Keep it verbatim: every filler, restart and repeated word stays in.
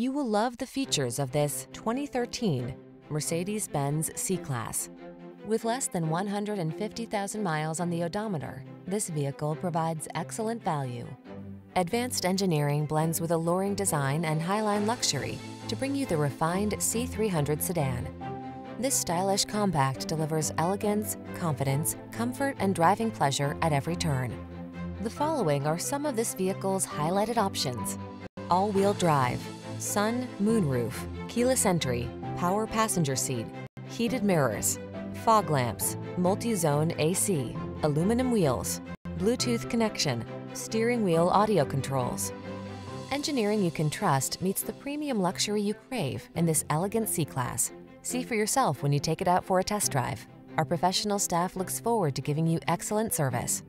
You will love the features of this twenty thirteen Mercedes-Benz C-Class. With less than one hundred fifty thousand miles on the odometer, this vehicle provides excellent value. Advanced engineering blends with alluring design and highline luxury to bring you the refined C three hundred sedan. This stylish compact delivers elegance, confidence, comfort, and driving pleasure at every turn. The following are some of this vehicle's highlighted options: all-wheel drive, sun, moonroof, keyless entry, power passenger seat, heated mirrors, fog lamps, multi-zone A C, aluminum wheels, Bluetooth connection, steering wheel audio controls. Engineering you can trust meets the premium luxury you crave in this elegant C-Class. See for yourself when you take it out for a test drive. Our professional staff looks forward to giving you excellent service.